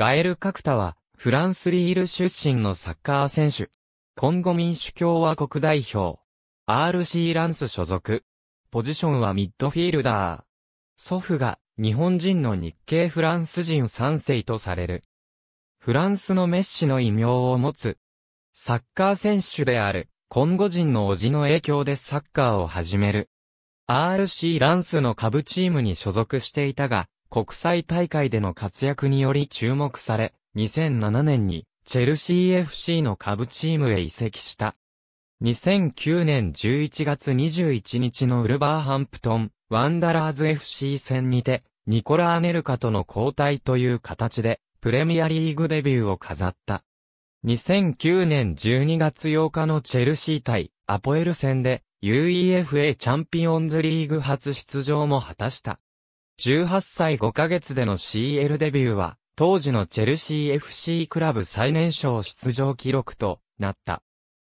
ガエル・カクタは、フランス・リール出身のサッカー選手。コンゴ民主共和国代表。RC ランス所属。ポジションはミッドフィールダー。祖父が、日本人の日系フランス人3世とされる。フランスのメッシの異名を持つ。サッカー選手である、コンゴ人の叔父の影響でサッカーを始める。RC ランスの下部チームに所属していたが、国際大会での活躍により注目され、2007年にチェルシー FC の下部チームへ移籍した。2009年11月21日のウルバーハンプトン、ワンダラーズ FC 戦にて、ニコラ・アネルカとの交代という形で、プレミアリーグデビューを飾った。2009年12月8日のチェルシー対アポエル戦で、UEFA チャンピオンズリーグ初出場も果たした。18歳5ヶ月での CL デビューは、当時のチェルシー FC クラブ最年少出場記録となった。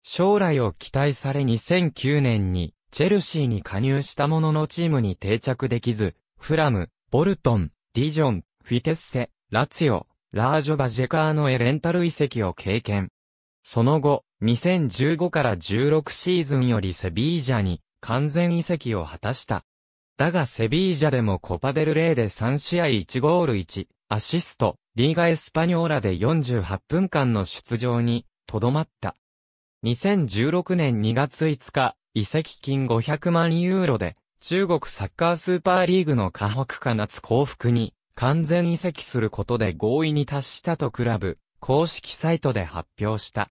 将来を期待され2009年に、チェルシーに加入したもののチームに定着できず、フラム、ボルトン、ディジョン、フィテッセ、ラツィオ、ラージョ・バジェカーノへレンタル移籍を経験。その後、2015から16シーズンよりセビージャに完全移籍を果たした。だがセビージャでもコパデルレイで3試合1ゴール1、アシスト、リーガエスパニョーラで48分間の出場にとどまった。2016年2月5日、移籍金500万ユーロで中国サッカースーパーリーグの河北か夏幸福に完全移籍することで合意に達したとクラブ、公式サイトで発表した。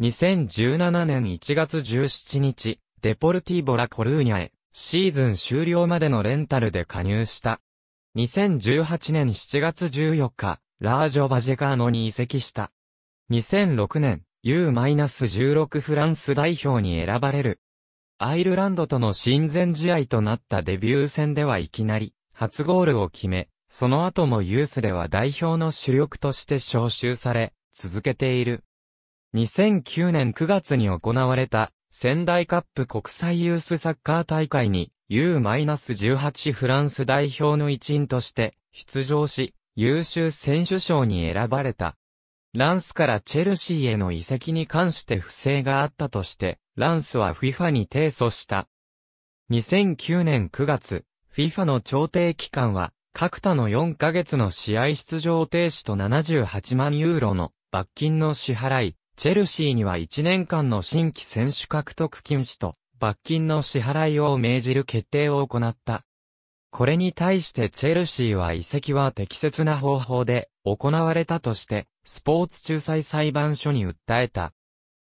2017年1月17日、デポルティボ・ラ・コルーニャへ、シーズン終了までのレンタルで加入した。2018年7月14日、ラージョ・バジェカーノに移籍した。2006年、U-16 フランス代表に選ばれる。アイルランドとの親善試合となったデビュー戦ではいきなり、初ゴールを決め、その後もユースでは代表の主力として招集され、続けている。2009年9月に行われた、仙台カップ国際ユースサッカー大会に、U-18 フランス代表の一員として、出場し、優秀選手賞に選ばれた。ランスからチェルシーへの移籍に関して不正があったとして、ランスは FIFA に提訴した。2009年9月、FIFA の調停期間は、各他の4ヶ月の試合出場停止と78万ユーロの罰金の支払い、チェルシーには1年間の新規選手獲得禁止と罰金の支払いを命じる決定を行った。これに対してチェルシーは移籍は適切な方法で行われたとしてスポーツ仲裁裁判所に訴えた。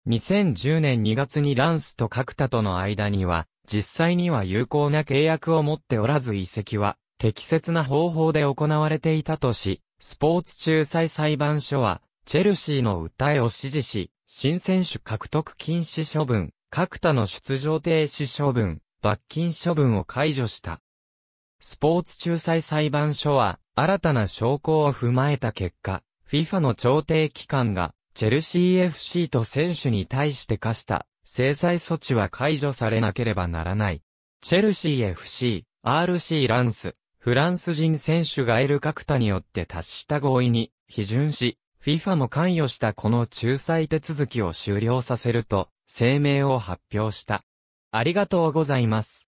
2010年2月にランスと角田との間には実際には有効な契約を持っておらず移籍は適切な方法で行われていたとし、スポーツ仲裁裁判所は、チェルシーの訴えを支持し、新選手獲得禁止処分、各他の出場停止処分、罰金処分を解除した。スポーツ仲裁裁判所は、新たな証拠を踏まえた結果、FIFA の調停機関が、チェルシー FC と選手に対して課した、制裁措置は解除されなければならない。チェルシー FC、RC ランス。フランス人選手ガエル・カクタによって達した合意に批准し、FIFA も関与したこの仲裁手続きを終了させると声明を発表した。ありがとうございます。